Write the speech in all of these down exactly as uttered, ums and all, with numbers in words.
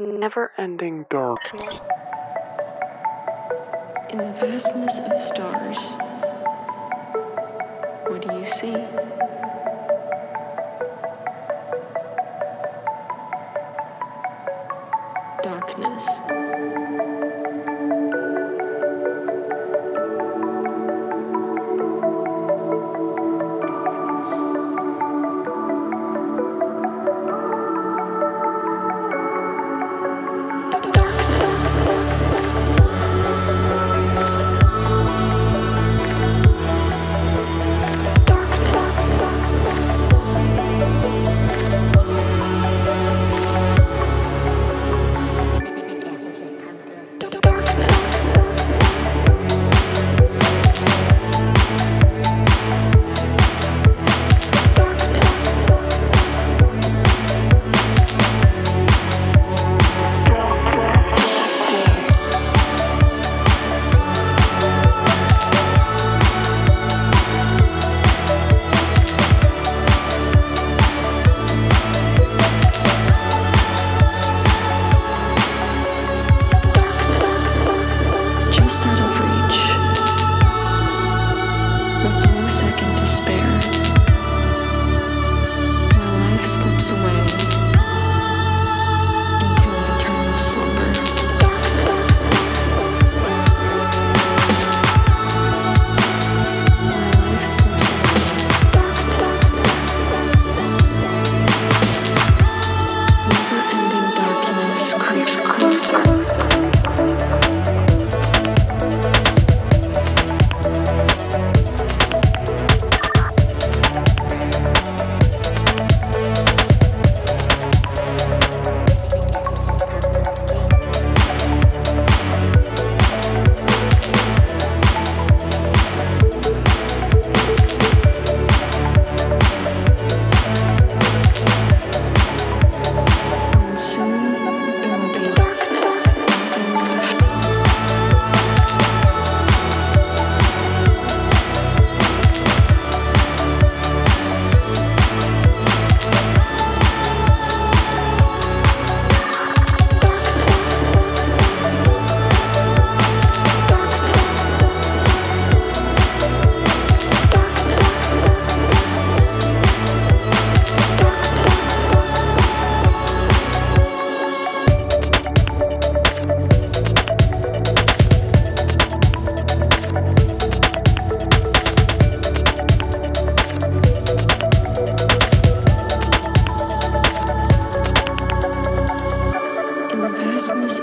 Never-ending darkness. In the vastness of stars, what do you see? Darkness.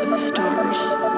Of stars.